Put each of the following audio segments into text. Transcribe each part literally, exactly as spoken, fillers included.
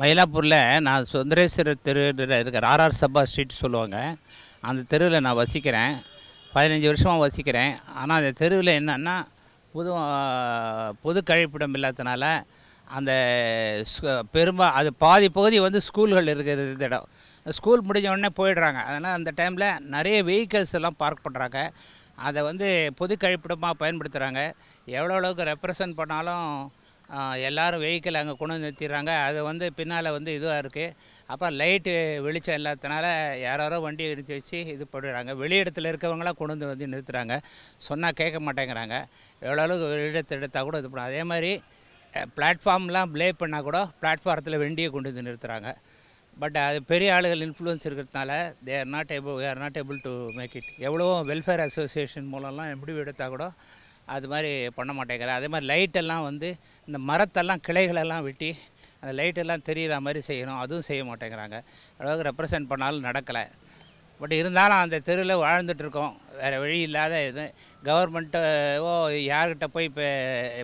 மயிலாப்பூரில் நான் சுந்தரேஸ்வரர் தெருவில் இருக்கிற ஆர்ஆர் சபா ஸ்ட்ரீட் சொல்லுவாங்க, அந்த தெருவில் நான் வசிக்கிறேன், பதினஞ்சு வருஷமாக வசிக்கிறேன். ஆனால் அந்த தெருவில் என்னன்னா பொது பொது கழிப்பிடம் இல்லாதனால அந்த பெரும்பா அது பாதி பகுதி வந்து ஸ்கூல்கள் இருக்கிறது இந்த இடம். ஸ்கூல் முடிஞ்ச உடனே போயிடுறாங்க. அதனால் அந்த டைமில் நிறைய வெஹிக்கல்ஸ் எல்லாம் பார்க் பண்ணுறாங்க, அதை வந்து பொது கழிப்பிடமாக பயன்படுத்துகிறாங்க. எவ்வளோ அளவுக்கு ரெப்ரசன்ட் பண்ணாலும் எல்லோரும் வெஹிக்கிள் அங்கே கொண்டு வந்து நிறுத்திடுறாங்க. அது வந்து பின்னால் வந்து இதுவாக இருக்குது. அப்புறம் லைட்டு வெளிச்சம் இல்லாதனால யாரோ வண்டி எடுத்து வச்சு இது போடுறாங்க. வெளியிடத்தில் இருக்கவங்களாம் கொண்டு வந்து வந்து நிறுத்துகிறாங்க, சொன்னால் கேட்க மாட்டேங்கிறாங்க. எவ்வளோ அளவுக்கு வெளியிடத்தை எடுத்தால் கூட இது பண்ணும். அதே மாதிரி பிளாட்ஃபார்ம்லாம் ப்ளே பண்ணால் கூட பிளாட்ஃபாரத்தில் வண்டியை கொண்டு வந்து நிறுத்துகிறாங்க. பட் அது பெரிய ஆளுகள் இன்ஃப்ளூயன்ஸ் இருக்கிறதுனால they are not able we are not able to make it. எவ்வளோ வெல்ஃபேர் அசோசியேஷன் மூலம்லாம் எப்படி எடுத்தால் கூட அது மாதிரி பண்ண மாட்டேங்கிறேன். அதே மாதிரி லைட்டெல்லாம் வந்து இந்த மரத்தெல்லாம் கிளைகளெல்லாம் வெட்டி அந்த லைட்டெல்லாம் தெரிகிற மாதிரி செய்யணும், அதுவும் செய்ய மாட்டேங்கிறாங்க. அளவுக்கு ரெப்ரசன்ட் பண்ணாலும் நடக்கலை. பட் இருந்தாலும் அந்த தெருவில் வாழ்ந்துட்டுருக்கோம், வேறு வழி இல்லாத இது. கவர்மெண்ட்டோ யார்கிட்ட போய் இப்போ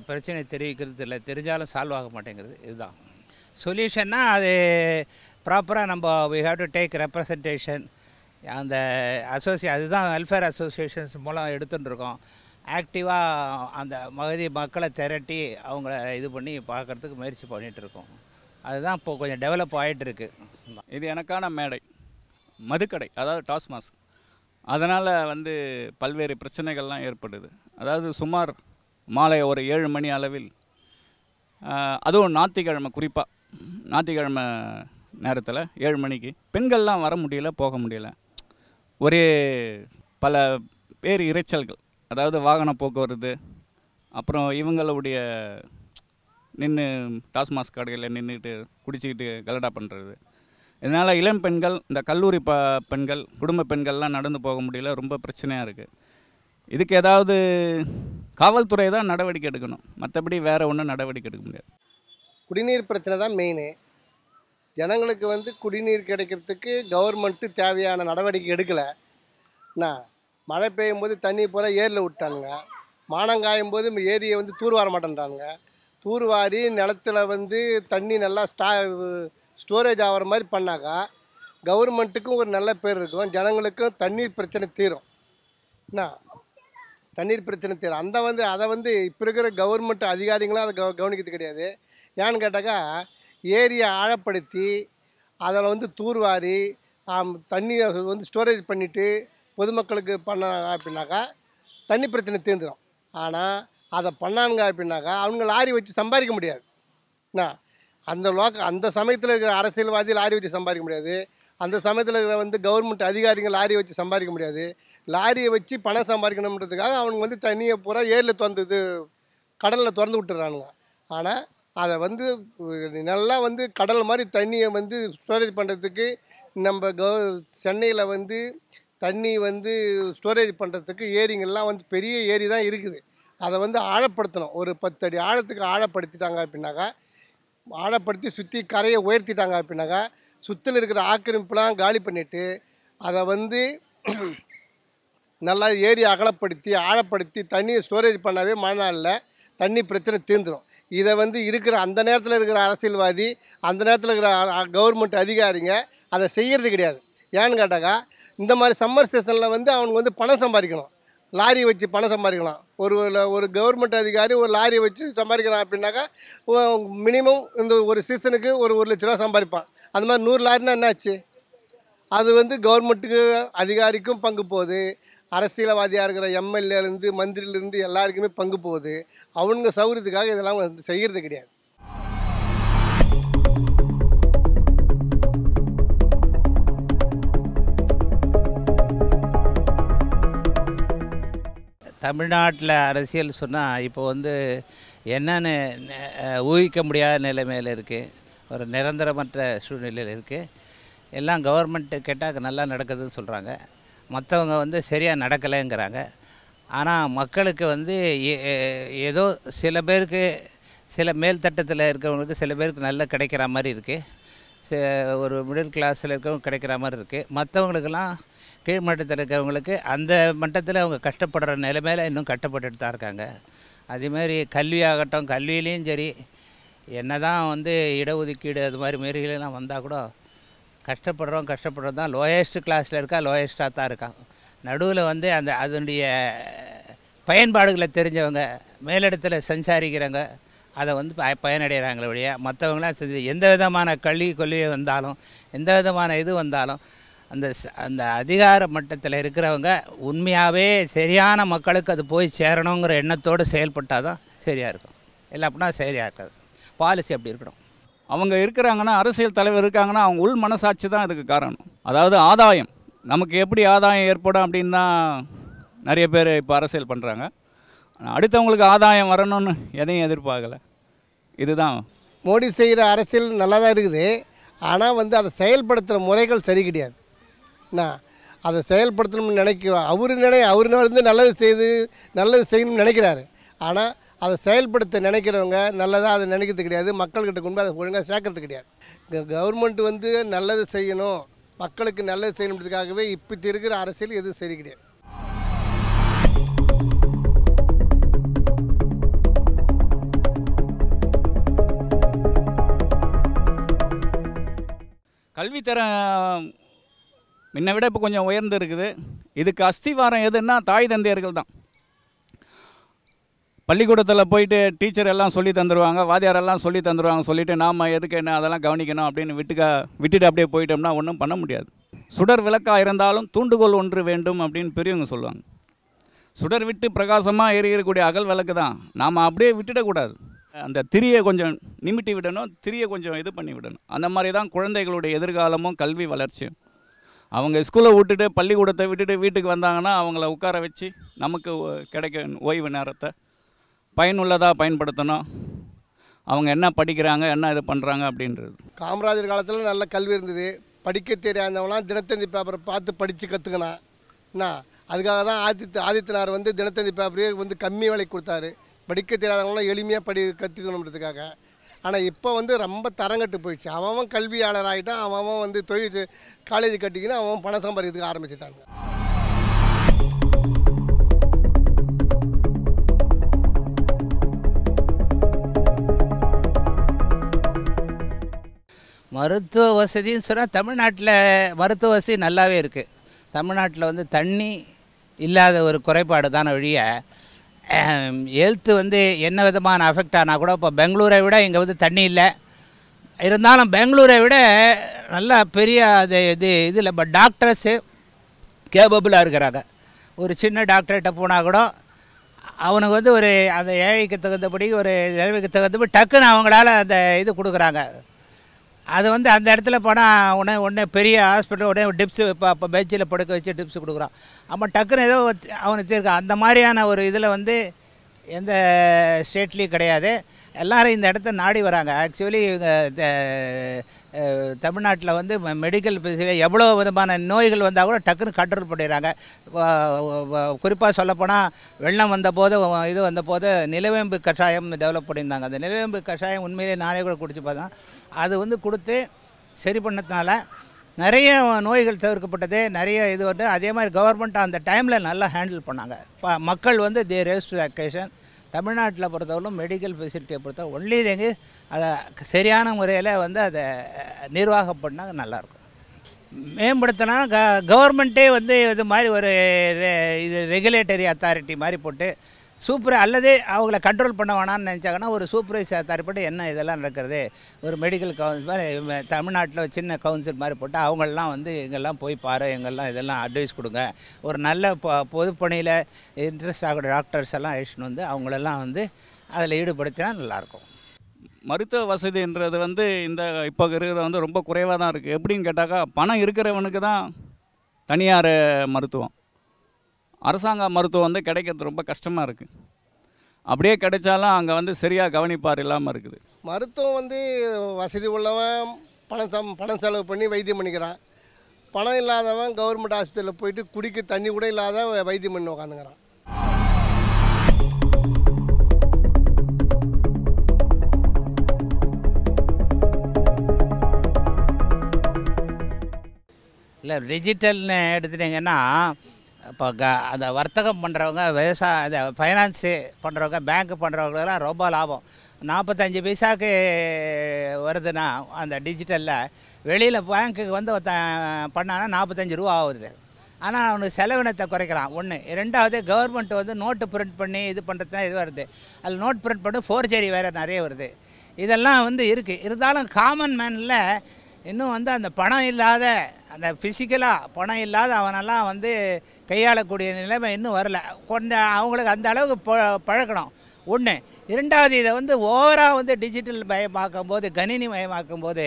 பிரச்சனை தெரிவிக்கிறது இல்லை, தெரிஞ்சாலும் சால்வ் ஆக மாட்டேங்கிறது. இதுதான் சொல்யூஷன்னா அது ப்ராப்பராக நம்ம we have to take representation. அந்த அசோசியே அதுதான் வெல்ஃபேர் அசோசியேஷன்ஸ் மூலம் எடுத்துகிட்டுருக்கோம். ஆக்டிவாக அந்த மகதி மக்களை திரட்டி அவங்கள இது பண்ணி பார்க்குறதுக்கு முயற்சி பண்ணிகிட்ருக்கோம். அதுதான் இப்போ கொஞ்சம் டெவலப் ஆகிட்டுருக்கு. இது எனக்கான மேடை மதுக்கடை, அதாவது டாஸ்மாஸ். அதனால் வந்து பல்வேறு பிரச்சனைகள்லாம் ஏற்படுது. அதாவது சுமார் மாலை ஒரு ஏழு மணி அளவில், அதுவும் ஞாயிற்றுக்கிழமை, குறிப்பாக ஞாயிற்றுக்கிழமை நேரத்தில் ஏழு மணிக்கு பெண்கள்லாம் வர முடியல, போக முடியல. ஒரே பல பேர் இறைச்சல்கள், அதாவது வாகன போக்குவரத்து, அப்புறம் இவங்களுடைய நின்று டாஸ்மாஸ் கடைகளில் நின்றுட்டு குடிச்சிக்கிட்டு கலடா பண்ணுறது. இதனால் இளம் பெண்கள், இந்த கல்லூரி ப பெண்கள், குடும்ப பெண்கள்லாம் நடந்து போக முடியல, ரொம்ப பிரச்சனையாக இருக்குது. இதுக்கு ஏதாவது காவல்துறை தான் நடவடிக்கை எடுக்கணும், மற்றபடி வேறு ஒன்றும் நடவடிக்கை எடுக்க முடியாது. குடிநீர் பிரச்சனை தான் மெயினு. ஜனங்களுக்கு வந்து குடிநீர் கிடைக்கிறதுக்கு கவர்மெண்ட்டு தேவையான நடவடிக்கை எடுக்கலை. நான் மழை பெய்யும் போது தண்ணி பூரா ஏரியில் விட்டானுங்க, மானங்காயும் போது ஏரியை வந்து தூர்வார மாட்டேன்றானுங்க. தூர்வாரி நிலத்தில் வந்து தண்ணி நல்லா ஸ்டா ஸ்டோரேஜ் ஆகிற மாதிரி பண்ணாக்கா கவர்மெண்ட்டுக்கும் ஒரு நல்ல பேர் இருக்கும், ஜனங்களுக்கும் தண்ணீர் பிரச்சனை தீரும். என்ன தண்ணீர் பிரச்சனை தீரும். அந்த வந்து அதை வந்து இப்போ இருக்கிற கவர்மெண்ட் அதிகாரிகளும் அதை கவ கவனிக்கிறது கிடையாது. ஏன்னு கேட்டாக்கா ஏரியை ஆழப்படுத்தி அதில் வந்து தூர்வாரி தண்ணியை வந்து ஸ்டோரேஜ் பண்ணிவிட்டு பொதுமக்களுக்கு பண்ணாங்க அப்படின்னாக்கா தண்ணி பிரச்சனை தீர்ந்துடும். ஆனால் அதை பண்ணானுங்க அப்படின்னாக்கா அவங்க லாரி வச்சு சம்பாதிக்க முடியாது. என்ன அந்த லோக்க அந்த சமயத்தில் இருக்கிற அரசியல்வாதி லாரி வச்சு சம்பாதிக்க முடியாது, அந்த சமயத்தில் இருக்கிற வந்து கவர்மெண்ட் அதிகாரிகள் லாரியை வச்சு சம்பாதிக்க முடியாது. லாரியை வச்சு பணம் சம்பாதிக்கணுன்றதுக்காக அவங்க வந்து தண்ணியை பூரா ஏரியில் திறந்து கடலில் திறந்து விட்டுறானுங்க. ஆனால் அதை வந்து நல்லா வந்து கடல் மாதிரி தண்ணியை வந்து ஸ்டோரேஜ் பண்ணுறதுக்கு நம்ம கவ சென்னையில் வந்து தண்ணி வந்து ஸ்டோரேஜ் பண்ணுறதுக்கு ஏரிங்கள்லாம் வந்து பெரிய ஏரி தான் இருக்குது. அதை வந்து ஆழப்படுத்தணும். ஒரு பத்து அடி ஆழத்துக்கு ஆழப்படுத்திட்டாங்க அப்படின்னாக்கா, ஆழப்படுத்தி சுற்றி கரையை உயர்த்திட்டாங்க அப்படின்னாக்கா சுற்றில் இருக்கிற ஆக்கிரமிப்புலாம் காலி பண்ணிவிட்டு அதை வந்து நல்லா ஏரி அகலப்படுத்தி ஆழப்படுத்தி தண்ணியை ஸ்டோரேஜ் பண்ணாவே மழை நாளில் தண்ணி பிரச்சனை தீர்ந்துடும். இதை வந்து இருக்கிற அந்த நேரத்தில் இருக்கிற அரசியல்வாதி, அந்த நேரத்தில் இருக்கிற கவர்மெண்ட் அதிகாரிங்க அதை செய்கிறது கிடையாது. ஏன்னு கேட்டாக்கா இந்த மாதிரி சம்மர் சீசனில் வந்து அவனுக்கு வந்து பணம் சம்பாதிக்கணும், லாரி வச்சு பணம் சம்பாதிக்கலாம். ஒரு ஒரு கவர்மெண்ட் அதிகாரி ஒரு லாரியை வச்சு சம்பாதிக்கிறான் அப்படின்னாக்கா மினிமம் இந்த ஒரு சீசனுக்கு ஒரு ஒரு லட்ச ரூபா சம்பாதிப்பான். அந்த மாதிரி நூறு லாரினா என்னாச்சு? அது வந்து கவர்மெண்ட்டுக்கு அதிகாரிக்கும் பங்கு போகுது, அரசியல்வாதியாக இருக்கிற எம்எல்ஏலேருந்து மந்திரிலேருந்து எல்லாருக்குமே பங்கு போகுது. அவனுங்க சௌகரியத்துக்காக இதெல்லாம் செய்கிறது கிடையாது. தமிழ்நாட்டில் அரசியல் சொன்னால் இப்போ வந்து என்னென்னு ஊகிக்க முடியாத நிலைமையில் இருக்குது, ஒரு நிரந்தரமற்ற சூழ்நிலையில் இருக்குது. எல்லாம் கவர்மெண்ட்டு கேட்டால் நல்லா நடக்குதுன்னு சொல்கிறாங்க, மற்றவங்க வந்து சரியாக நடக்கலைங்கிறாங்க. ஆனால் மக்களுக்கு வந்து ஏதோ சில பேருக்கு, சில மேல்தட்டத்தில் இருக்கிறவங்களுக்கு சில பேருக்கு நல்லா கிடைக்கிற மாதிரி இருக்குது, ஒரு மிடில் கிளாஸில் இருக்கிறவங்க கிடைக்கிற மாதிரி இருக்குது. மற்றவங்களுக்கெல்லாம் கீழ் மட்டத்தில் இருக்கிறவங்களுக்கு அந்த மட்டத்தில் அவங்க கஷ்டப்படுற நிலைமையில் இன்னும் கஷ்டப்பட்டுட்டு தான் இருக்காங்க. அதேமாதிரி கல்வியாகட்டும், கல்வியிலையும் சரி என்ன தான் வந்து இடஒதுக்கீடு அது மாதிரி மாரிகளெல்லாம் வந்தால் கூட கஷ்டப்படுறோம் கஷ்டப்படுறது தான் லோயஸ்ட் கிளாஸில் இருக்கா லோயஸ்ட்டாக தான் இருக்கா. நடுவில் வந்து அந்த அதனுடைய பயன்பாடுகளை தெரிஞ்சவங்க மேலிடத்தில் சஞ்சாரிக்கிறவங்க அதை வந்து ப பயனடைகிறாங்களே ஒழிய மற்றவங்களாம் செஞ்சு எந்த விதமான கல்வி கொள்கையை வந்தாலும் எந்த விதமான இது வந்தாலும் அந்த அந்த அதிகார மட்டத்தில் இருக்கிறவங்க உண்மையாகவே சரியான மக்களுக்கு அது போய் சேரணுங்கிற எண்ணத்தோடு செயல்பட்டால் தான் சரியாக இருக்கும். இல்லை அப்படின்னா சரியாக இருக்காது. பாலிசி அப்படி இருக்கணும். அவங்க இருக்கிறாங்கன்னா அரசியல் தலைவர் இருக்காங்கன்னா அவங்க உள் மனசாட்சி தான் அதுக்கு காரணம். அதாவது ஆதாயம் நமக்கு எப்படி ஆதாயம் ஏற்படும் அப்படின்னு தான் நிறைய பேர் இப்போ அரசியல் பண்ணுறாங்க. அடுத்தவங்களுக்கு ஆதாயம் வரணும்னு எதையும் எதிர்பார்க்கலை. இதுதான் மோடி செய்கிற அரசியல் நல்லா தான் இருக்குது. ஆனால் வந்து அதை செயல்படுத்துகிற முறைகள் சரி கிடையாது. நான் அதை செயல்படுத்தணும்னு நினைக்க அவரு நினை அவர் வந்து நல்லது செய்து நல்லது செய்யணும்னு நினைக்கிறாரு. ஆனால் அதை செயல்படுத்த நினைக்கிறவங்க நல்லதாக அதை நினைக்கிறது கிடையாது. மக்கள்கிட்ட கொண்டு அதை ஒழுங்காக சேர்க்கறது கிடையாது. கவர்மெண்ட் வந்து நல்லது செய்யணும் மக்களுக்கு நல்லது செய்யணுன்றதுக்காகவே இப்போ இருக்கிற அரசியல் எதுவும் சரி கிடையாது. கல்வித்தரம் முன்ன விட இப்போ கொஞ்சம் உயர்ந்து இருக்குது. இதுக்கு அஸ்திவாரம் எதுன்னா தாய் தந்தையர்கள் தான். பள்ளிக்கூடத்தில் போயிட்டு டீச்சர் எல்லாம் சொல்லி தந்துடுவாங்க, வாத்தியாரெல்லாம் சொல்லி தந்துடுவாங்க. சொல்லிவிட்டு நாம் எதுக்கு என்ன அதெல்லாம் கவனிக்கணும் அப்படின்னு விட்டுக்கா விட்டுட்டு அப்படியே போயிட்டோம்னா ஒன்றும் பண்ண முடியாது. சுடர் விளக்காக இருந்தாலும் தூண்டுகோல் ஒன்று வேண்டும் அப்படின்னு பெரியவங்க சொல்லுவாங்க. சுடர் விட்டு பிரகாசமாக எரியக்கூடிய அகல் விளக்கு தான். நாம் அப்படியே விட்டுடக்கூடாது. அந்த திரியை கொஞ்சம் நிமிட்டி விடணும், திரியை கொஞ்சம் இது பண்ணி விடணும். அந்த மாதிரி தான் குழந்தைகளுடைய எதிர்காலமும் கல்வி வளர்ச்சியும். அவங்க ஸ்கூலை விட்டுட்டு பள்ளிக்கூடத்தை விட்டுட்டு வீட்டுக்கு வந்தாங்கன்னா அவங்கள உட்கார வச்சு நமக்கு கிடைக்க ஓய்வு நேரத்தை பயனுள்ளதாக பயன்படுத்தணும். அவங்க என்ன படிக்கிறாங்க என்ன இது பண்ணுறாங்க அப்படின்றது. காமராஜர் காலத்தில் நல்ல கல்வி இருந்தது. படிக்க தெரியாதவங்களாம் தினத்தந்தி பேப்பரை பார்த்து படித்து கற்றுக்கணும். என்ன அதுக்காக தான் ஆதித்த ஆதித்தனார் வந்து தினத்தந்தி பேப்பரே வந்து கம்மி விலைக்கு கொடுத்தாரு. படிக்க தெரியாதவங்களாம் எளிமையாக படி கற்றுக்கணுன்றதுக்காக. ஆனால் இப்போ வந்து ரொம்ப தரங்கட்டு போயிடுச்சு. அவன் கல்வியாளர் ஆகிட்டான். அவன் வந்து தொழில் காலேஜ் கட்டிக்கின்னு அவன் பணம் சம்பாதிக்கிறதுக்கு ஆரம்பிச்சுட்டாங்க. மருத்துவ வசதின்னு சொன்னால் தமிழ்நாட்டில் மருத்துவ வசதி நல்லாவே இருக்குது. தமிழ்நாட்டில் வந்து தண்ணி இல்லாத ஒரு குறைபாடு தானே ஒழிய ஹெல்த்து வந்து என்ன விதமான அஃபெக்ட் ஆனால் கூட இப்போ பெங்களூரை விட இங்கே வந்து தண்ணி இல்லை. இருந்தாலும் பெங்களூரை விட நல்லா பெரிய அது இது இதில் இப்போ டாக்டர்ஸு கேபபிளாக இருக்கிறாங்க. ஒரு சின்ன டாக்டர்கிட்ட போனால் கூட அவனுக்கு வந்து ஒரு அந்த ஏழைக்கு தகுந்தபடி ஒரு நிலைமைக்கு தகுந்தபடி டக்குன்னு அவங்களால அந்த இது கொடுக்குறாங்க. அது வந்து அந்த இடத்துல போனால் உடனே உடனே பெரிய ஹாஸ்பிட்டல் உடனே டிப்ஸு இப்போ இப்போ பெஞ்சில் படுக்க வச்சு டிப்ஸு கொடுக்குறான். அப்போ டக்குன்னு ஏதோ அவனுக்கு தீர்க்கான். அந்த மாதிரியான ஒரு இதில் வந்து எந்த ஸ்டேட்லேயும் கிடையாது. எல்லோரும் இந்த இடத்த நாடி வராங்க. ஆக்சுவலி தமிழ்நாட்டில் வந்து மெடிக்கல் எவ்வளோ விதமான நோய்கள் வந்தால் கூட டக்குன்னு கண்ட்ரோல் பண்ணிடுறாங்க. குறிப்பாக சொல்லப்போனால் வெள்ளம் வந்தபோது இது வந்தபோது நிலவேம்பு கஷாயம் டெவலப் பண்ணியிருந்தாங்க. அந்த நிலவேம்பு கஷாயம் உண்மையிலே நானே கூட குடிச்சு பார்த்தேன். அது வந்து கொடுத்து சரி பண்ணதுனால நிறைய நோய்கள் தவிர்க்கப்பட்டது. நிறைய இது வந்து அதே மாதிரி கவர்மெண்ட் அந்த டைமில் நல்லா ஹேண்டில் பண்ணாங்க. இப்போ மக்கள் வந்து தே ரேஸ் டு அக்கேஷன். தமிழ்நாட்டில் பொறுத்தவரைக்கும் மெடிக்கல் ஃபெசிலிட்டியை பொறுத்தவரை ஒன்லி தேங்கு அதை சரியான முறையில் வந்து அதை நிர்வாகம் பண்ணாங்க நல்லாயிருக்கும். மேம்படுத்தினா க கவர்மெண்ட்டே வந்து இது மாதிரி ஒரு இது ரெகுலேட்டரி அத்தாரிட்டி மாதிரி போட்டு சூப்பர் அல்லது அவங்கள கண்ட்ரோல் பண்ண வேணான்னு நினச்சாங்கன்னா ஒரு சூப்பர்வைஸ் தரப்பட்டு என்ன இதெல்லாம் நடக்கிறது ஒரு மெடிக்கல் கவுன்சில் மாதிரி தமிழ்நாட்டில் சின்ன கவுன்சில் மாதிரி போட்டு அவங்களெலாம் வந்து எங்கெல்லாம் போய் பாரு எங்கெல்லாம் இதெல்லாம் அட்வைஸ் கொடுங்க. ஒரு நல்ல பொதுப்பணியில் இன்ட்ரெஸ்ட் ஆகிற டாக்டர்ஸ் எல்லாம் அழிச்சுன்னு வந்து அவங்களெல்லாம் வந்து அதில் ஈடுபடுத்தினா நல்லாயிருக்கும். மருத்துவ வசதின்றது வந்து இந்த இப்போ இருக்கிற வந்து ரொம்ப குறைவாக தான் இருக்குது. எப்படின்னு கேட்டாக்கா பணம் இருக்கிறவனுக்கு தான் தனியார் மருத்துவம் அரசாங்க மருத்துவம் வந்து கிடைக்கிறது ரொம்ப கஷ்டமாக இருக்குது. அப்படியே கிடைச்சாலும் அங்கே வந்து சரியாக கவனிப்பார் இல்லாமல் இருக்குது. மருத்துவம் வந்து வசதி உள்ளவன் பணம் சம் பணம் செலவு பண்ணி வைத்தியம் பண்ணிக்கிறான். பணம் இல்லாதவன் கவர்மெண்ட் ஆஸ்பத்திரியில் போயிட்டு குடிக்க தண்ணி கூட இல்லாத வைத்தியம் பண்ணி உட்காந்துக்கிறான். இல்லை டிஜிட்டல்னு எடுத்துட்டிங்கன்னா இப்போ க அந்த வர்த்தகம் பண்ணுறவங்க விவசாய அதை ஃபைனான்ஸு பண்ணுறவங்க பேங்க்கு பண்ணுறவங்களெல்லாம் ரொம்ப லாபம். நாற்பத்தஞ்சு பைசாவுக்கு வருதுன்னா அந்த டிஜிட்டலில் வெளியில் பேங்க்குக்கு வந்து பண்ணான்னா நாற்பத்தஞ்சு ரூபா ஆகுது. ஆனால் அவனுக்கு செலவினத்தை குறைக்கலாம் ஒன்று. ரெண்டாவது, கவர்மெண்ட் வந்து நோட்டு பிரிண்ட் பண்ணி இது பண்ணுறது தான் இது வருது. அதில் நோட் பிரிண்ட் பண்ணி ஃபோர்ஜரி வேறு நிறைய வருது. இதெல்லாம் வந்து இருக்குது. இருந்தாலும் காமன் மேனில் இன்னும் வந்து அந்த பணம் இல்லாத, அந்த ஃபிசிக்கலாக பணம் இல்லாத அவனெல்லாம் வந்து கையாளக்கூடிய நிலைமை இன்னும் வரல. கொஞ்சம் அவங்களுக்கு அந்த அளவுக்கு ப பழக்கணும் ஒன்று. இரண்டாவது, இதை வந்து ஓவராக வந்து டிஜிட்டல் மயமாக்கும் போது, கணினி மயமாக்கும் போது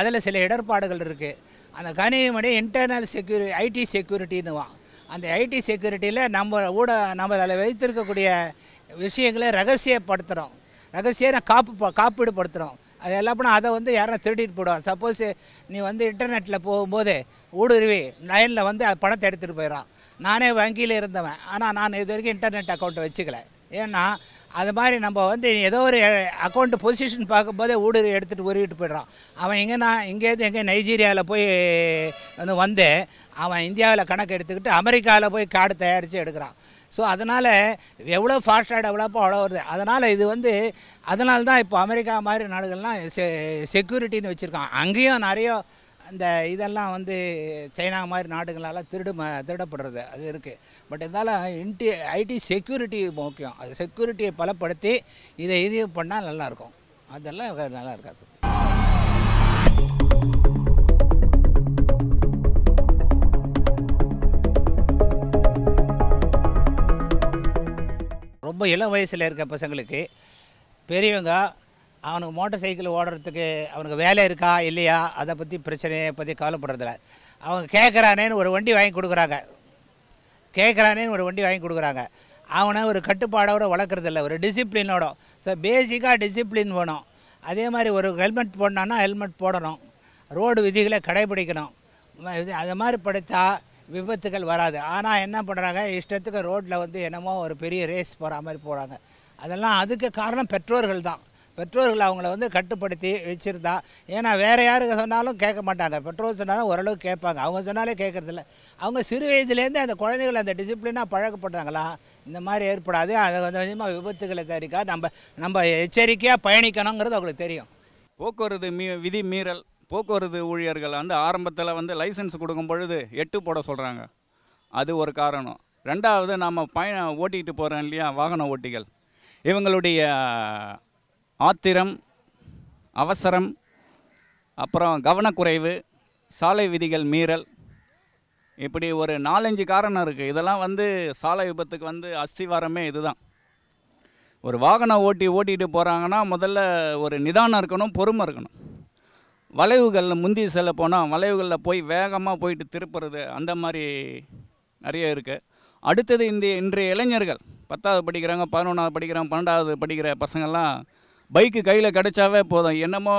அதில் சில இடர்பாடுகள் இருக்குது. அந்த கணினி மணி இன்டர்னல் செக்யூரி ஐடி செக்யூரிட்டின்னுவான். அந்த ஐடி செக்யூரிட்டியில் நம்ம ஊட நம்ம அதில் வைத்திருக்கக்கூடிய விஷயங்களை ரகசியப்படுத்துகிறோம், ரகசிய காப்பு காப்பீடு படுத்துகிறோம். அது எல்லாம் போனால் அதை வந்து யாரும் திருடிட்டு போடுவான். சப்போஸ் நீ வந்து இன்டர்நெட்டில் போகும்போது ஊடுருவி லைனில் வந்து பணத்தை எடுத்துகிட்டு போயிடறான். நானே வங்கியில் இருந்தவன், ஆனால் நான் இது வரைக்கும் இன்டர்நெட் அக்கௌண்ட்டை வச்சுக்கல. ஏன்னா அது மாதிரி நம்ம வந்து ஏதோ ஒரு அக்கௌண்ட்டு பொசிஷன் பார்க்கும்போதே ஊடுருவி எடுத்துகிட்டு உருவிட்டு போய்ட்றான். அவன் எங்கே நான் இங்கேருந்து எங்கே நைஜீரியாவில் போய் வந்து வந்து அவன் இந்தியாவில் கணக்கு எடுத்துக்கிட்டு அமெரிக்காவில் போய் கார்டு தயாரித்து எடுக்கிறான். ஸோ அதனால் எவ்வளோ ஃபாஸ்ட்டாக டெவலப்போ அவ்வளோ வருது. அதனால் இது வந்து அதனால தான் இப்போ அமெரிக்கா மாதிரி நாடுகள்லாம் செ செக்யூரிட்டின்னு வச்சுருக்கான். அங்கேயும் நிறைய இந்த இதெல்லாம் வந்து சைனா மாதிரி நாடுகளால் திருடு ம திருடப்படுறது அது இருக்குது. பட் இருந்தாலும் இன்டி ஐடி செக்யூரிட்டி முக்கியம். அது செக்யூரிட்டியை பலப்படுத்தி இதை இது பண்ணால் நல்லாயிருக்கும். அதெல்லாம் நல்லா இருக்காது. ரொம்ப இளம் வயசில் இருக்க பசங்களுக்கு பெரியவங்க அவனுக்கு மோட்டர் சைக்கிள் ஓடுறதுக்கு அவனுக்கு வேலை இருக்கா இல்லையா அதை பற்றி பிரச்சனையை பற்றி கவலைப்படுறதில்ல. அவங்க கேட்குறானேன்னு ஒரு வண்டி வாங்கி கொடுக்குறாங்க கேட்குறானேன்னு ஒரு வண்டி வாங்கி கொடுக்குறாங்க அவனை ஒரு கட்டுப்பாடோடு வளர்க்குறதில்ல, ஒரு டிசிப்ளினோட. ஸோ பேசிக்காக டிசிப்ளின் வேணும். அதே மாதிரி ஒரு ஹெல்மெட் போடணுன்னா ஹெல்மெட் போடணும், ரோடு விதிகளை கடைபிடிக்கணும். அது மாதிரி படுத்தா விபத்துகள் வராது. ஆனால் என்ன பண்ணுறாங்க, இஷ்டத்துக்கு ரோட்டில் வந்து என்னமோ ஒரு பெரிய ரேஸ் போகிற மாதிரி போகிறாங்க. அதெல்லாம் அதுக்கு காரணம் பெற்றோர்கள் தான். பெற்றோர்கள் அவங்கள வந்து கட்டுப்படுத்தி வச்சுருந்தா, ஏன்னா வேறு யாருக்கு சொன்னாலும் கேட்க மாட்டாங்க. பெற்றோர் சொன்னாலும் ஓரளவுக்கு கேட்பாங்க, அவங்க சொன்னாலே கேட்குறதில்ல. அவங்க சிறு வயதுலேருந்து அந்த குழந்தைகள் அந்த டிசிப்ளினாக பழக்கப்படுறாங்களா இந்த மாதிரி ஏற்படாது. அதை கொஞ்சம் கொஞ்சமாக விபத்துக்களை தயாரிக்கா நம்ம நம்ம எச்சரிக்கையாக பயணிக்கணுங்கிறது அவங்களுக்கு தெரியும். போக்குவரத்து மீ விதி மீறல் போக்குவரத்து ஊழியர்கள் வந்து ஆரம்பத்தில் வந்து லைசன்ஸ் கொடுக்கும் பொழுது எட்டு போட சொல்கிறாங்க, அது ஒரு காரணம். ரெண்டாவது, நம்ம பயண ஓட்டிகிட்டு போகிறோம் இல்லையா வாகன ஓட்டிகள், இவங்களுடைய ஆத்திரம், அவசரம், அப்புறம் கவனக்குறைவு, சாலை விதிகள் மீறல், இப்படி ஒரு நாலஞ்சு காரணம் இருக்குது. இதெல்லாம் வந்து சாலை விபத்துக்கு வந்து அஸ்திவாரமே இது தான். ஒரு வாகனம் ஓட்டி ஓட்டிகிட்டு போகிறாங்கன்னா முதல்ல ஒரு நிதானம் இருக்கணும், பொறுமை இருக்கணும். வளைவுகளில் முந்தி செல்ல போனால் வளைவுகளில் போய் வேகமாக போயிட்டு திருப்புறது அந்த மாதிரி நிறைய இருக்குது. அடுத்தது, இந்த இன்றைய இளைஞர்கள் பத்தாவது படிக்கிறாங்க, பதினொன்றாவது படிக்கிறாங்க, பன்னெண்டாவது படிக்கிற பசங்கள்லாம் பைக்கு கையில் கிடச்சாவே போதும், என்னமோ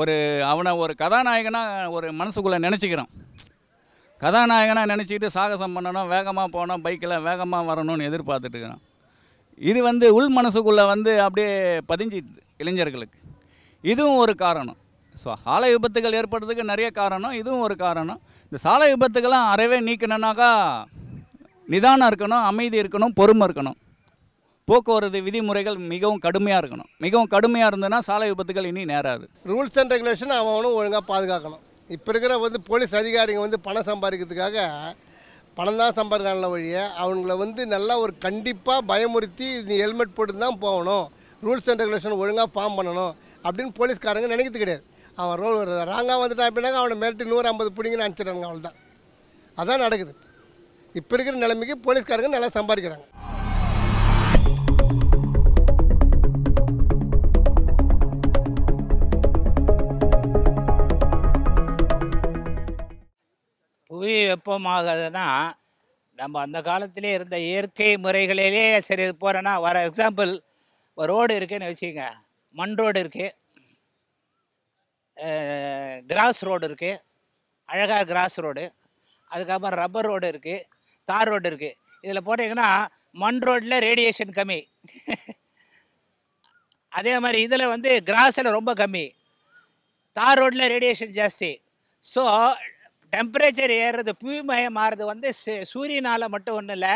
ஒரு அவனை ஒரு கதாநாயகனாக ஒரு மனசுக்குள்ளே நினச்சிக்கிறான். கதாநாயகனாக நினச்சிக்கிட்டு சாகசம் பண்ணணும், வேகமாக போகணும், பைக்கில் வேகமாக வரணும்னு எதிர்பார்த்துட்டுருக்கிறான். இது வந்து உள் மனசுக்குள்ளே வந்து அப்படியே பதிஞ்சிடுது இளைஞர்களுக்கு. இதுவும் ஒரு காரணம். ஸோ சாலை விபத்துகள் ஏற்படுறதுக்கு நிறைய காரணம், இதுவும் ஒரு காரணம். இந்த சாலை விபத்துக்கெல்லாம் அறவே நீக்கணுன்னாக்கா நிதானம் இருக்கணும், அமைதி இருக்கணும், பொறுமை இருக்கணும். போக்குவரத்து விதிமுறைகள் மிகவும் கடுமையாக இருக்கணும். மிகவும் கடுமையாக இருந்ததுன்னா சாலை விபத்துகள் இனி நேராது. ரூல்ஸ் அண்ட் ரெகுலேஷன் அவனும் ஒழுங்காக பாதுகாக்கணும். இப்போ இருக்கிற வந்து போலீஸ் அதிகாரிகள் வந்து பணம் சம்பாதிக்கிறதுக்காக பணம் தான் சம்பாதிக்கிறாங்கள வழியை, அவங்கள வந்து நல்லா ஒரு கண்டிப்பாக பயமுறுத்தி நீ ஹெல்மெட் போட்டு தான் போகணும், ரூல்ஸ் அண்ட் ரெகுலேஷன் ஒழுங்காக ஃபார்ம் பண்ணணும் அப்படின்னு போலீஸ்காரங்க நினைக்கிறது கிடையாது. அவன் ரோல் ராங்காக வந்துட்டான் அப்படின்னாக்க அவனை மிரட்டி நூறு ஐம்பது பிடிங்கன்னு அனுப்பிச்சிட்றாங்க. அவள் தான் அதான் நடக்குது. இப்போ இருக்கிற நிலைமைக்கு போலீஸ்காரங்க நல்லா சம்பாதிக்கிறாங்க. புவி வெப்பமாகுதுன்னா நம்ம அந்த காலத்திலே இருந்த இயற்கை முறைகளிலே சரி போகிறோன்னா, வர எக்ஸாம்பிள் ஒரு ரோடு இருக்குதுன்னு வச்சுக்கோங்க, மண் ரோடு இருக்குது, கிராஸ் ரோடு இருக்குது, அழகாக கிராஸ் ரோடு, அதுக்கப்புறம் ரப்பர் ரோடு இருக்குது, தார் ரோடு இருக்குது. இதில் போட்டிங்கன்னா மண் ரோட்டில் ரேடியேஷன் கம்மி, அதே மாதிரி இதில் வந்து கிராஸில் ரொம்ப கம்மி, தார் ரோட்டில் ரேடியேஷன் ஜாஸ்தி. ஸோ டெம்பரேச்சர் ஏறுறது, புவிமயம் மாறுறது வந்து சூரியனால் மட்டும் ஒன்றும் இல்லை,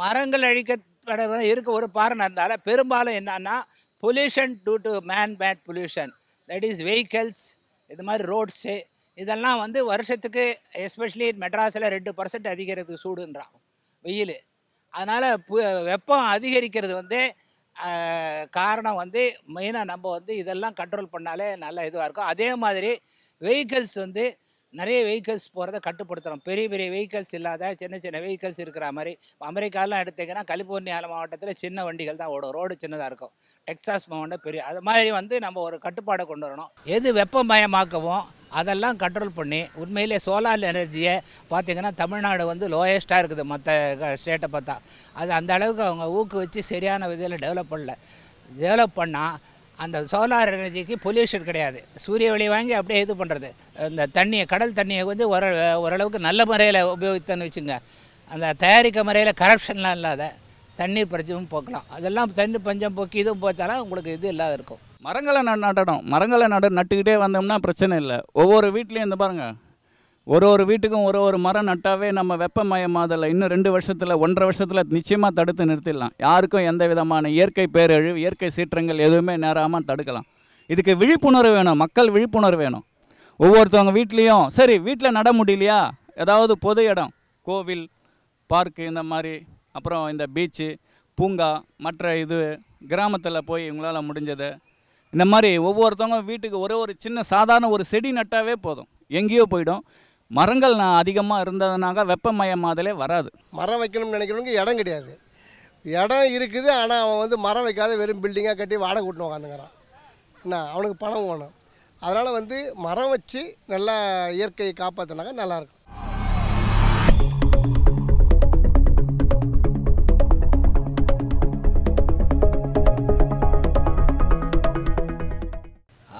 மரங்கள் அழிக்கப்பட இருக்க ஒரு காரணம் இருந்தாலும் பெரும்பாலும் என்னன்னா pollution due to man-made pollution, that is vehicles, இது மாதிரி ரோட்ஸு, இதெல்லாம் வந்து வருஷத்துக்கு எஸ்பெஷலி மெட்ராஸில் ரெண்டு பர்சன்ட் அதிகரிக்கிறதுக்கு சூடுன்றாங்க வெயில். அதனால் வெப்பம் அதிகரிக்கிறது வந்து காரணம் வந்து மெயினாக நம்ம வந்து இதெல்லாம் கண்ட்ரோல் பண்ணாலே நல்ல இதுவாக இருக்கும். அதே மாதிரி வெஹிக்கல்ஸ் வந்து நிறைய வெஹிக்கல்ஸ் போகிறத கட்டுப்படுத்தணும். பெரிய பெரிய வெஹிக்கல்ஸ் இல்லாத சின்ன சின்ன வெஹிக்கல்ஸ் இருக்கிற மாதிரி அமெரிக்காலாம் எடுத்திங்கன்னா கலிபோர்னியா மாவட்டத்தில் சின்ன வண்டிகள் தான் ஓடும், ரோடு சின்னதாக இருக்கும். டெக்ஸாஸ் மாவட்டம் பெரிய, அது மாதிரி வந்து நம்ம ஒரு கட்டுப்பாடை கொண்டு வரணும். எது வெப்பமயமாக்கவும் அதெல்லாம் கண்ட்ரோல் பண்ணி உண்மையிலே சோலார் எனர்ஜியை பார்த்திங்கன்னா தமிழ்நாடு வந்து லோயஸ்ட்டாக இருக்குது மற்ற ஸ்டேட்டை பார்த்தா. அது அந்த அளவுக்கு அவங்க ஊக்குவிச்சு சரியான விதியில் டெவலப் பண்ணல. டெவலப் பண்ணால் அந்த சோலார் எனர்ஜிக்கு பொல்யூஷன் கிடையாது, சூரிய ஒளி வாங்கி அப்படியே இது பண்ணுறது. இந்த தண்ணியை கடல் தண்ணியை வந்து ஒரு ஓரளவுக்கு நல்ல முறையில் உபயோகித்தன்னு வச்சுங்க, அந்த தயாரிக்க முறையில் கரப்ஷன்லாம் இல்லாத தண்ணீர் பிரச்சனையும் போக்கலாம். அதெல்லாம் தண்ணி பஞ்சம் போக்கி இதுவும் போத்தாலும் உங்களுக்கு இது இல்லாத இருக்கும். மரங்களை ந நடணும் மரங்களை நட நட்டுக்கிட்டே வந்தோம்னா பிரச்சனை இல்லை. ஒவ்வொரு வீட்லேயும் இந்த பாருங்கள், ஒரு ஒரு வீட்டுக்கும் ஒரு ஒரு மரம் நட்டாவே நம்ம வெப்பமயமாதலை இன்னும் ரெண்டு வருஷத்தில் ஒன்றரை வருஷத்தில் நிச்சயமாக தடுத்து நிறுத்திடலாம். யாருக்கும் எந்த விதமான இயற்கை பேரழிவு இயற்கை சீற்றங்கள் எதுவுமே நேராமல் தடுக்கலாம். இதுக்கு விழிப்புணர்வு வேணும், மக்கள் விழிப்புணர்வு வேணும். ஒவ்வொருத்தவங்க வீட்லேயும் சரி, வீட்டில் நட முடியலையா ஏதாவது பொது இடம், கோவில், பார்க்கு, இந்த மாதிரி, அப்புறம் இந்த பீச்சு, பூங்கா, மற்ற இது கிராமத்தில் போய் இவங்களால் முடிஞ்சது இந்த மாதிரி ஒவ்வொருத்தவங்க வீட்டுக்கு ஒரு ஒரு சின்ன சாதாரண ஒரு செடி நட்டாவே போதும், எங்கேயோ போயிடும். மரங்கள் நான் அதிகமாக இருந்ததுனாக வெப்பமயமாதலே வராது. மரம் வைக்கணும்னு நினைக்கிறவங்க இடம் கிடையாது, இடம் இருக்குது ஆனால் அவன் வந்து மரம் வைக்காத வெறும் பில்டிங்காக கட்டி வாடகை கூட்டின்னு உட்காந்துங்கிறான். என்ன அவனுக்கு பணம் வேணும். அதனால் வந்து மரம் வச்சு நல்லா இயற்கையை காப்பாற்றினாங்க நல்லாயிருக்கும்.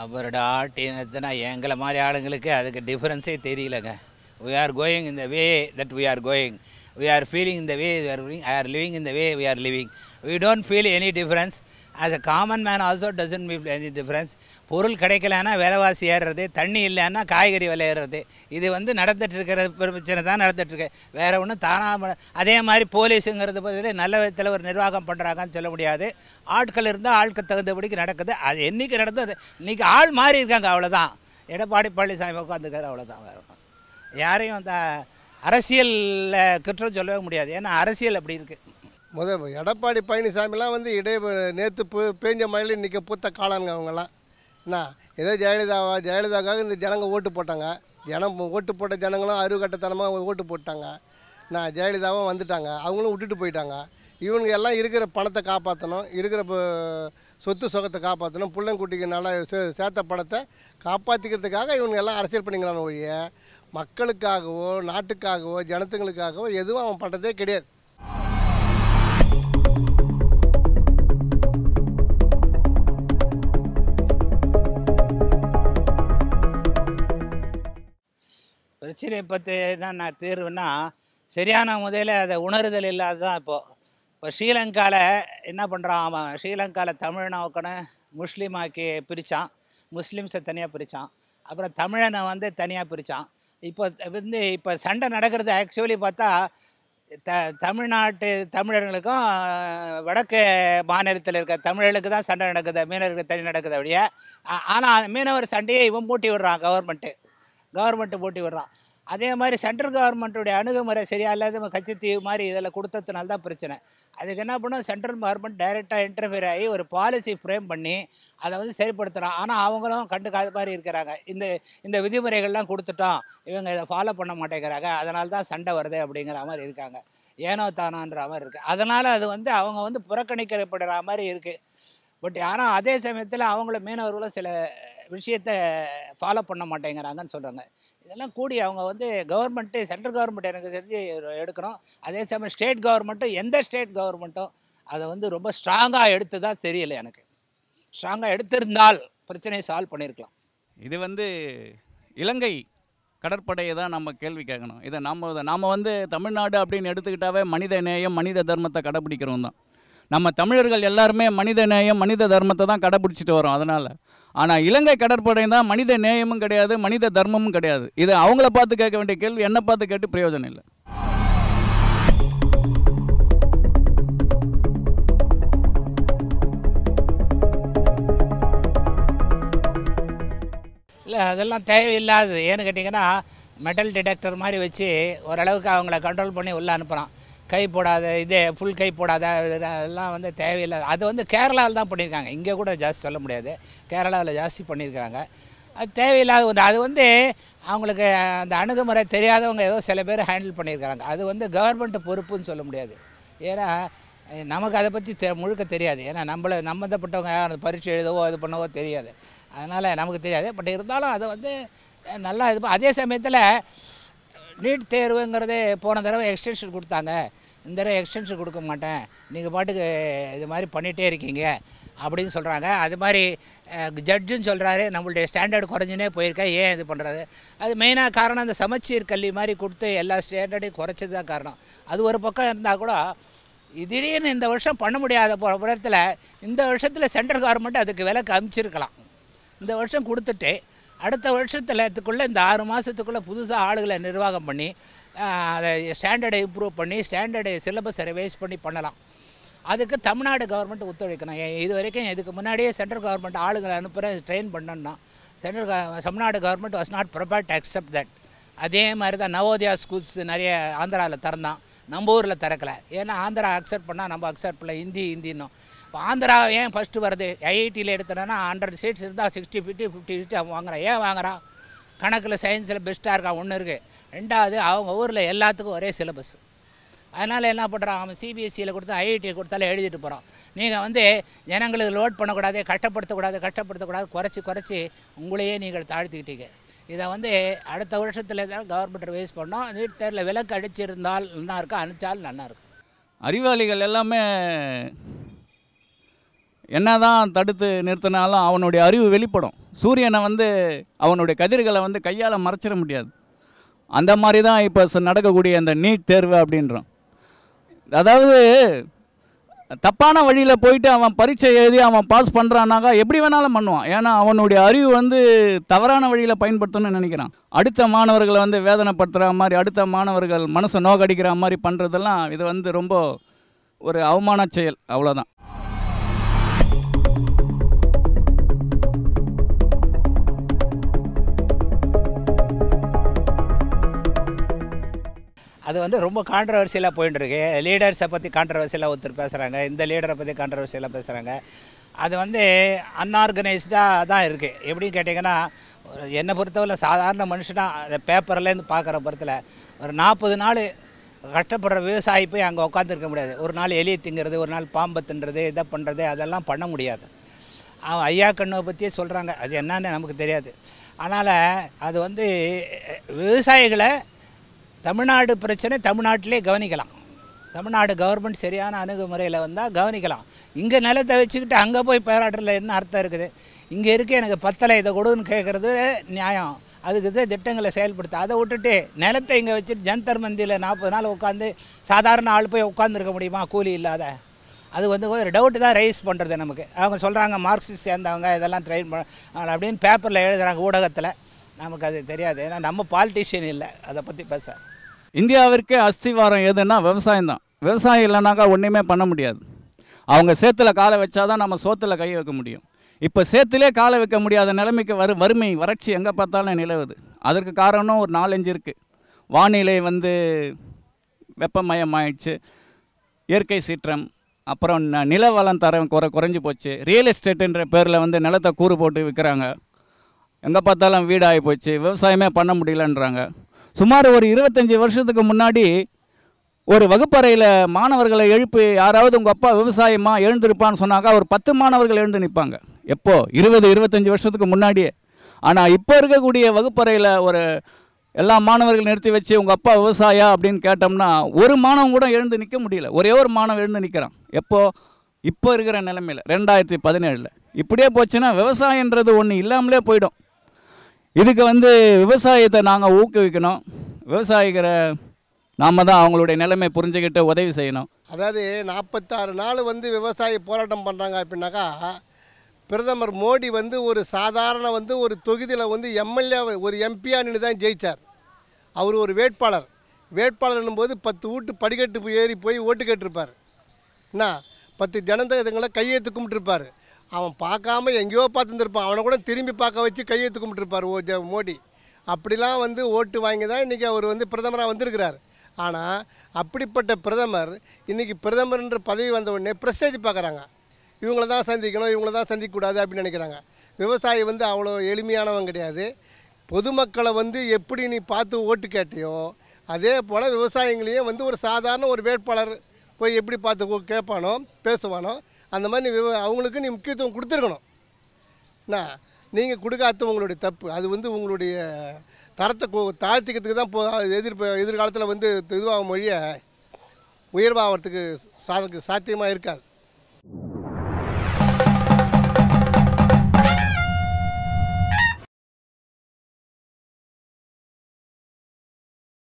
அவரோட ஆட்டினத்தினா எங்களை மாதிரி ஆளுங்களுக்கு அதுக்கு டிஃப்ரென்ஸே தெரியலங்க. வி ஆர் கோயிங் இந்த way that we are going, we are feeling இந்த way we are living, I are living இந்த way we are living, we don't feel any difference. As a common man also doesn't feel any difference. பொருள் கிடைக்கலன்னா விலைவாசி ஏறுறது, தண்ணி இல்லைன்னா காய்கறி விலை ஏறுறது, இது வந்து நடந்துகிட்டு இருக்கிற பிரச்சனை தான் நடந்துகிட்ருக்கு, வேறு ஒன்றும் தானாக. அதே மாதிரி போலீஸுங்கிறது பதிலே நல்ல விதத்தில் ஒரு நிர்வாகம் பண்ணுறாங்கன்னு சொல்ல முடியாது. ஆட்கள் இருந்தால் ஆட்கள் தகுந்தபடிக்கு நடக்குது. அது என்றைக்கு நடந்தது, இன்றைக்கி ஆள் மாறி இருக்காங்க அவ்வளோதான். எடப்பாடி பழனிசாமி உட்காந்துக்கார் அவ்வளோதான், வேறு ஒன்றும். யாரையும் அந்த அரசியலில் குற்றம் சொல்லவே முடியாது, ஏன்னா அரசியல் அப்படி இருக்குது. முதல் எடப்பாடி பழனிசாமிலாம் வந்து இடை நேற்று பு பேஞ்ச மழையில் இன்றைக்கி பூத்த காளானுங்க அவங்கெல்லாம். என்ன ஏதோ ஜெயலலிதாவா, ஜெயலலிதாவுக்காக இந்த ஜனங்க ஓட்டு போட்டாங்க, ஜனம் ஓட்டு போட்ட ஜனங்களும் அறுகட்டத்தனமாக ஓட்டு போட்டாங்க. நான் ஜெயலலிதாவும் வந்துட்டாங்க, அவங்களும் விட்டுட்டு போயிட்டாங்க. இவனுங்க எல்லாம் இருக்கிற பணத்தை காப்பாற்றணும், இருக்கிற சொத்து சொகத்தை காப்பாற்றணும், பிள்ளைங்குட்டிக்கு நல்லா சே சேர்த்த பணத்தை காப்பாற்றிக்கிறதுக்காக இவனுங்க எல்லாம் அரசியல் பண்ணிக்கிறான ஒழிய மக்களுக்காகவோ நாட்டுக்காகவோ ஜனத்துங்களுக்காகவோ எதுவும் அவன் பண்ணுறதே கிடையாது. பிரச்சனை பற்றி என்னென்ன தீர்வுன்னா சரியான முதல்ல அதை உணர்தல் இல்லாத தான். இப்போது இப்போ ஸ்ரீலங்காவில் என்ன பண்ணுறான், அவன் ஸ்ரீலங்காவில் தமிழனாவுக்கன்னு முஸ்லீமாக்கி பிரித்தான், முஸ்லீம்ஸை தனியாக பிரித்தான், அப்புறம் தமிழனை வந்து தனியாக பிரித்தான். இப்போ வந்து இப்போ சண்டை நடக்கிறது ஆக்சுவலி பார்த்தா த தமிழ்நாட்டு தமிழர்களுக்கும் வடக்கு மாநிலத்தில் இருக்க தமிழர்களுக்கு தான் சண்டை நடக்குது, மீனவர்களுக்கு தனி நடக்குது அப்படியே. ஆனால் மீனவர் சண்டையை இவன் மூட்டி விடுறான், கவர்மெண்ட்டு கவர்மெண்ட்டு போட்டி விடுறான். அதே மாதிரி சென்ட்ரல் கவர்மெண்ட்டுடைய அணுகுமுறை சரியாக இல்லாத கச்சத்தீவு மாதிரி இதில் கொடுத்ததுனால தான் பிரச்சனை. அதுக்கு என்ன பண்ணோம், சென்ட்ரல் கவர்மெண்ட் டைரெக்டாக இன்டர்ஃபியர் ஆகி ஒரு பாலிசி ஃப்ரேம் பண்ணி அதை வந்து சரிப்படுத்துகிறான். ஆனால் அவங்களும் கண்டுக்காத மாதிரி இருக்கிறாங்க, இந்த இந்த விதிமுறைகள்லாம் கொடுத்துட்டோம் இவங்க இதை ஃபாலோ பண்ண மாட்டேங்கிறாங்க, அதனால தான் சண்டை வருது அப்படிங்கிற மாதிரி இருக்காங்க, ஏனோ தானான்ற மாதிரி இருக்குது. அதனால் அது வந்து அவங்க வந்து புறக்கணிக்கப்படுற மாதிரி இருக்குது. பட் ஆனால் அதே சமயத்தில் அவங்கள மீனவர்களும் சில விஷயத்தை ஃபாலோ பண்ண மாட்டேங்கிறாங்கன்னு சொல்கிறாங்க. இதெல்லாம் கூடி அவங்க வந்து கவர்மெண்ட்டு சென்ட்ரல் கவர்மெண்ட் எனக்கு தெரிஞ்சு எடுக்கணும். அதே சமயம் ஸ்டேட் கவர்மெண்ட்டும் எந்த ஸ்டேட் கவர்மெண்ட்டும் அதை வந்து ரொம்ப ஸ்ட்ராங்காக எடுத்து தான் தெரியலை எனக்கு. ஸ்ட்ராங்காக எடுத்திருந்தால் பிரச்சனையை சால்வ் பண்ணியிருக்கலாம். இது வந்து இலங்கை கடற்படையை தான் நம்ம கேள்வி கேட்கணும். இதை நம்ம நாம் வந்து தமிழ்நாடு அப்படின்னு எடுத்துக்கிட்டாவே மனித நேயம் மனித தர்மத்தை கடைப்பிடிக்கிறோம் தான். நம்ம தமிழர்கள் எல்லாருமே மனித நேயம் மனித தர்மத்தை தான் கடைப்பிடிச்சிட்டு வரோம். அதனால் ஆனால் இலங்கை கடற்படை தான் மனித நேயமும் கிடையாது மனித தர்மமும் கிடையாது. இது அவங்கள பார்த்து கேட்க வேண்டிய கேள்வி, என்னை பார்த்து கேட்டு பிரயோஜனம் இல்லை. இல்லை அதெல்லாம் தேவையில்லாது. ஏன்னு கேட்டிங்கன்னா மெட்டல் டிடெக்டர் மாதிரி வச்சு ஓரளவுக்கு அவங்கள கண்ட்ரோல் பண்ணி உள்ளே அனுப்புகிறான். கை போடாத இதே ஃபுல் கை போடாத அதெல்லாம் வந்து தேவையில்லாத. அது வந்து கேரளாவில் தான் பண்ணியிருக்காங்க, இங்கே கூட ஜாஸ்தி சொல்ல முடியாது, கேரளாவில் ஜாஸ்தி பண்ணியிருக்கிறாங்க. அது தேவையில்லாத ஒன்று. அது வந்து அவங்களுக்கு அந்த அணுகுமுறை தெரியாதவங்க ஏதோ சில பேர் ஹேண்டில் பண்ணியிருக்காங்க. அது வந்து கவர்மெண்ட்டு பொறுப்புன்னு சொல்ல முடியாது. ஏன்னா நமக்கு அதை பற்றி தெ முழுக்க தெரியாது. ஏன்னா நம்மளை நம்மந்தப்பட்டவங்க அந்த பரீட்சை எழுதவோ இது பண்ணவோ தெரியாது, அதனால் நமக்கு தெரியாது. பட் இருந்தாலும் அதை வந்து நல்லா இது. அதே சமயத்தில் நீட் தேர்வுங்கிறது போன தடவை எக்ஸ்டென்ஷன் கொடுத்தாங்க, இந்த தடவை எக்ஸ்டென்ஷன் கொடுக்க மாட்டேன், நீங்கள் பாட்டுக்கு இது மாதிரி பண்ணிகிட்டே இருக்கீங்க அப்படின்னு சொல்கிறாங்க. அது மாதிரி ஜட்ஜுன்னு சொல்கிறாரு, நம்மளுடைய ஸ்டாண்டர்டு குறைஞ்சுனே போயிருக்கேன், ஏன் இது பண்ணுறது? அது மெயினாக காரணம் இந்த சமச்சீர் கல்வி மாதிரி கொடுத்து எல்லா ஸ்டாண்டர்டையும் குறைச்சது தான் காரணம். அது ஒரு பக்கம் இருந்தால் கூட திடீர்னு இந்த வருஷம் பண்ண முடியாத போகிற புறத்தில் இந்த வருஷத்தில் சென்ட்ரல் கவர்மெண்ட் அதுக்கு விலக்கு அமைச்சிருக்கலாம். இந்த வருஷம் கொடுத்துட்டு அடுத்த வருஷத்தில் இதுக்குள்ளே இந்த ஆறு மாதத்துக்குள்ளே புதுசாக ஆளுகளை நிர்வாகம் பண்ணி அதை ஸ்டாண்டர்டை இம்ப்ரூவ் பண்ணி ஸ்டாண்டர்டை சிலபஸை ரிவைஸ் பண்ணி பண்ணலாம். அதுக்கு தமிழ்நாடு கவர்மெண்ட் ஒத்துழைக்கணும். இது வரைக்கும் இதுக்கு முன்னாடியே சென்ட்ரல் கவர்மெண்ட் ஆளுங்களை அனுப்புகிறேன் ட்ரெயின் பண்ணணும்னா central Tamil Nadu government was not prepared to accept that. அதே மாதிரி தான் நவோதயா ஸ்கூல்ஸ் நிறைய ஆந்திராவில் திறந்தான், நம்ம ஊரில் திறக்கலை. ஏன்னா ஆந்திரா அக்செப்ட் பண்ணால் நம்ம அக்செப்ட் பண்ணல, ஹிந்தி ஹிந்தின்னும். இப்போ ஆந்திரா ஏன் ஃபஸ்ட்டு வருது? ஐஐடியில் எடுத்தோன்னா ஹண்ட்ரட் சீட்ஸ் இருந்தால் சிக்ஸ்டி ஃபிஃப்டி ஃபிஃப்டி சீட்டு அவன் வாங்குறான். ஏன் வாங்குறான்? கணக்கில் சயின்ஸில் பெஸ்ட்டாக இருக்கான் ஒன்று இருக்குது. ரெண்டாவது அவங்க ஊரில் எல்லாத்துக்கும் ஒரே சிலபஸ். அதனால் என்ன பண்ணுறான் அவன்? சிபிஎஸ்சியில் கொடுத்தா ஐஐடியில் கொடுத்தாலும் எழுதிட்டு போகிறான். நீங்கள் வந்து ஜனங்களுக்கு லோட் பண்ணக்கூடாது, கஷ்டப்படுத்தக்கூடாது கஷ்டப்படுத்தக்கூடாது குறைச்சி குறைச்சி உங்களையே நீங்கள் தாழ்த்திக்கிட்டீங்க. இதை வந்து அடுத்த வருஷத்தில் தான் கவர்மெண்ட் ரிவைஸ் பண்ணோம். நீட் தேர்வில் விலக்கு அடிச்சிருந்தால் நல்லாயிருக்கும், அனுப்பிச்சாலும் நல்லாயிருக்கும். அறிவாளிகள் எல்லாமே என்ன தான் தடுத்து நிறுத்தினாலும் அவனுடைய அறிவு வெளிப்படும். சூரியனை வந்து அவனுடைய கதிர்களை வந்து கையால் மறைச்சிட முடியாது. அந்த மாதிரி தான் இப்போ நடக்கக்கூடிய அந்த நீட் தேர்வு அப்படின்றோம். அதாவது தப்பான வழியில் போயிட்டு அவன் பரீட்சை எழுதி அவன் பாஸ் பண்ணுறான்னாக்கா எப்படி வேணாலும் பண்ணுவான். ஏன்னா அவனுடைய அறிவு வந்து தவறான வழியில் பயன்படுத்தணும்னு நினைக்கிறான். அடுத்த மாணவர்களை வந்து வேதனைப்படுத்துகிற மாதிரி, அடுத்த மாணவர்கள் மனசை நோக்கடிக்கிற மாதிரி பண்ணுறதெல்லாம் இது வந்து ரொம்ப ஒரு அவமான செயல், அவ்வளோதான். அது வந்து ரொம்ப கான்ட்ரவர்சியலாக போயிட்டு இருக்கு. லீடர்ஸை பற்றி கான்ட்ரவர்சியலாக ஒருத்தர் பேசுகிறாங்க, இந்த லீடரை பற்றி கான்ட்ரவர்சியலாக பேசுகிறாங்க. அது வந்து அன்ஆர்கனைஸ்டாக தான் இருக்குது. எப்படின்னு கேட்டிங்கன்னா, என்னை பொறுத்தவரை சாதாரண மனுஷனாக அந்த பேப்பர்லேருந்து பார்க்குற பொறுத்தில் ஒரு நாற்பது நாள் கஷ்டப்படுற விவசாயி போய் அங்கே உட்காந்துருக்க முடியாது. ஒரு நாள் எலியை திங்கிறது, ஒரு நாள் பாம்பை தின்றது, இதை பண்ணுறது, அதெல்லாம் பண்ண முடியாது. அவன் ஐயா கண்ணுவை பற்றியே சொல்கிறாங்க, அது என்னன்னு நமக்கு தெரியாது. அதனால் அது வந்து விவசாயிகளை தமிழ்நாடு பிரச்சனை தமிழ்நாட்டிலே கவனிக்கலாம். தமிழ்நாடு கவர்மெண்ட் சரியான அணுகுமுறையில் வந்தால் கவனிக்கலாம். இங்கே நிலத்தை வச்சுக்கிட்டு அங்கே போய் போராடுறதுல என்ன அர்த்தம் இருக்குது? இங்கே இருக்க எனக்கு பத்தலை இதை கொடுன்னு கேட்குறது நியாயம், அதுக்கு தான் திட்டங்களை செயல்படுத்த. அதை விட்டுட்டு நிலத்தை இங்கே வச்சுட்டு ஜந்தர் மந்தியில் நாற்பது நாள் உட்காந்து சாதாரண ஆள் போய் உட்காந்துருக்க முடியுமா கூலி இல்லாத? அது வந்து ஒரு டவுட்டு தான் ரைஸ் பண்ணுறது நமக்கு. அவங்க சொல்கிறாங்க மார்க்சிஸ்ட் சேர்ந்தவங்க இதெல்லாம் ட்ரெயின் பண்ண அப்படின்னு பேப்பரில் எழுதுகிறாங்க, ஊடகத்தில். நமக்கு அது தெரியாது, ஏன்னா நம்ம பாலிட்டிஷியன் இல்லை அதை பற்றி பேச. இந்தியாவிற்கு அஸ்திவாரம் எதுன்னா விவசாயம் தான். விவசாயம் இல்லைனாக்கா ஒன்றுமே பண்ண முடியாது. அவங்க சேத்துல காலை வச்சாதான் நம்ம சோத்துல கை வைக்க முடியும். இப்போ சேத்துலே காலை வைக்க முடியாத நிலைமைக்கு வரு வறுமை வறட்சி எங்கே பார்த்தாலும் நிலவுது. அதற்கு காரணம் ஒரு நாலஞ்சு இருக்குது. வானிலை வந்து வெப்பமயமாயிடுச்சு, இயற்கை சீற்றம், அப்புறம் நில வளம் தரம் குறை குறைஞ்சி போச்சு. ரியல் எஸ்டேட்டுன்ற பேரில் வந்து நிலத்தை கூறு போட்டு விற்கிறாங்க, எங்கே பார்த்தாலும் வீடாகி போச்சு, விவசாயமே பண்ண முடியலன்றாங்க. சுமார் ஒரு இருபத்தஞ்சி வருஷத்துக்கு முன்னாடி ஒரு வகுப்பறையில் மாணவர்களை எழுப்பி யாராவது உங்கள் அப்பா விவசாயமாக எழுந்திருப்பான்னு சொன்னாக்கா ஒரு பத்து மாணவர்கள் எழுந்து நிற்பாங்க. எப்போது? இருபது இருபத்தஞ்சி வருஷத்துக்கு முன்னாடியே. ஆனால் இப்போ இருக்கக்கூடிய வகுப்பறையில் ஒரு எல்லா மாணவர்கள் நிறுத்தி வச்சு உங்கள் அப்பா விவசாயா அப்படின்னு கேட்டோம்னா ஒரு மாணவன் கூட எழுந்து நிற்க முடியல. ஒரே ஒரு மாணவன் எழுந்து நிற்கிறான். எப்போது? இப்போ இருக்கிற நிலைமையில் ரெண்டாயிரத்தி பதினேழில் இப்படியே போச்சுன்னா விவசாயன்றது ஒன்று இல்லாமலே போயிடும். இதுக்கு வந்து விவசாயத்தை நாங்கள் ஊக்குவிக்கணும். விவசாயிக்கிற நாம் தான் அவங்களுடைய நிலைமை புரிஞ்சுக்கிட்டு உதவி செய்யணும். அதாவது நாற்பத்தாறு நாள் வந்து விவசாயி போராட்டம் பண்ணுறாங்க அப்படின்னாக்கா, பிரதமர் மோடி வந்து ஒரு சாதாரண வந்து ஒரு தொகுதியில் வந்து எம்எல்ஏ ஒரு எம்பியாக நின்று தான் ஜெயித்தார். அவர் ஒரு வேட்பாளர் வேட்பாளர் என்னும்போது பத்து வீட்டு படிக்கட்டு ஏறி போய் ஓட்டு கேட்டிருப்பார், என்ன பத்து ஜனதங்களை கையெழுத்து கும்பிட்டுருப்பார். அவன் பார்க்காம எங்கேயோ பார்த்துருந்துருப்பான், அவனை கூட திரும்பி பார்க்க வச்சு கையெழுத்து கும்பிட்டுருப்பார் ஓ மோடி. அப்படிலாம் வந்து ஓட்டு வாங்கி தான் இன்றைக்கி அவர் வந்து பிரதமராக வந்திருக்கிறார். ஆனால் அப்படிப்பட்ட பிரதமர் இன்றைக்கி பிரதமர்ன்ற பதவி வந்த உடனே ப்ரெஸ்டேஜ் பார்க்குறாங்க, இவங்கள தான் சந்திக்கணும் இவங்கள தான் சந்திக்கக்கூடாது அப்படின்னு நினைக்கிறாங்க. விவசாயி வந்து அவ்வளோ எளிமையானவன் கிடையாது. பொதுமக்களை வந்து எப்படி நீ பார்த்து ஓட்டு கேட்டியோ அதே போல் விவசாயிகளையும் வந்து ஒரு சாதாரண ஒரு வேட்பாளர் போய் எப்படி பார்த்து கேட்பானோ பேசுவானோ அந்த மாதிரி நீ விவ அவங்களுக்கு நீ முக்கியத்துவம் கொடுத்துருக்கணும். அண்ணா நீங்கள் கொடுக்காத உங்களுடைய தப்பு. அது வந்து உங்களுடைய தரத்தை தாழ்த்திக்கிறதுக்கு தான் போ எதிர் எதிர்காலத்தில் வந்து இதுவாக மொழியை உயர்வாகிறதுக்கு சா சாத்தியமாக இருக்காது.